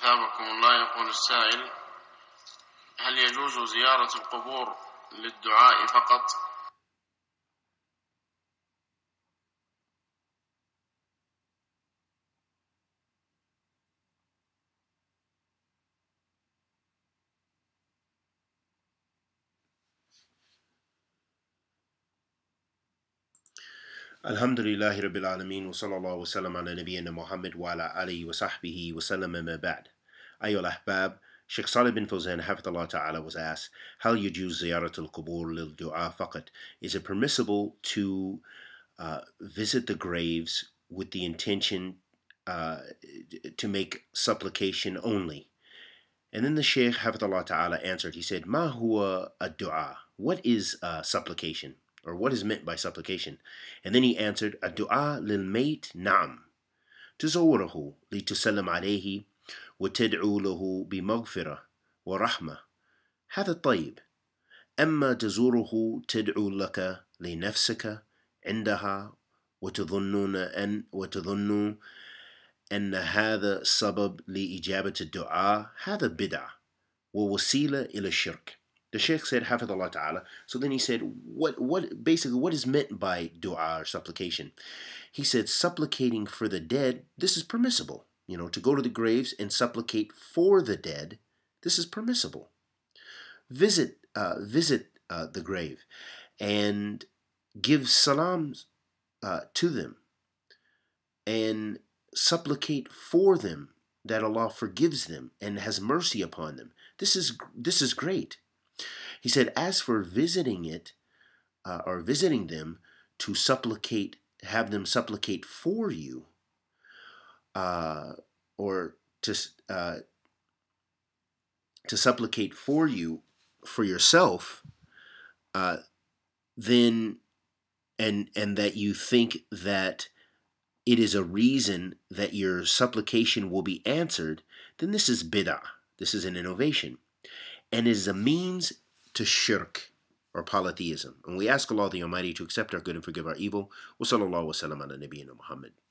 أثابكم الله. يقول السائل: هل يجوز زيارة القبور للدعاء فقط؟ Alhamdulillahi Rabbil Alameen wa sallallahu wa sallam ala nabiyyina Muhammad wa ala alihi wa sahbihi wa sallam ma ba'd. Ayyul ahbab, Sheikh Saleh bin Fuzan hafidhullah ta'ala was asked, "Hal yajuz ziyarat al-qubur lil du'a faqat?" Is it permissible to visit the graves with the intention to make supplication only? And then the Sheikh hafidhullah ta'ala answered, he said, "Ma huwa ad-du'a?" What is supplication? Or what is meant by supplication? And then he answered, "Ad-du'a lil-mayt na'am, tuzawwirahu li tusallam alayhi wa tad'u lahu bi maghfirah wa rahmah. Hadha at-tayyib. Amma tazuruhu tad'u laka li nafsika 'indaha wa tadhunnuna an wa tadhunnu anna hadha sabab li ijabati ad-du'a, hadha bid'ah wa wasila ila shirk." The Sheikh said, hafidhullah ta'ala. So then he said, what is meant by dua or supplication? He said, supplicating for the dead, this is permissible. You know, to go to the graves and supplicate for the dead, this is permissible. Visit the grave and give salams to them and supplicate for them that Allah forgives them and has mercy upon them. This is great. He said, as for visiting it, or visiting them to supplicate, have them supplicate for you, or to supplicate for you, for yourself, then, and that you think that it is a reason that your supplication will be answered, then this is bid'ah. This is an innovation. And is a means to shirk or polytheism. And we ask Allah the Almighty to accept our good and forgive our evil. Wa sallallahu wa sallam ala nabiyyina Muhammad.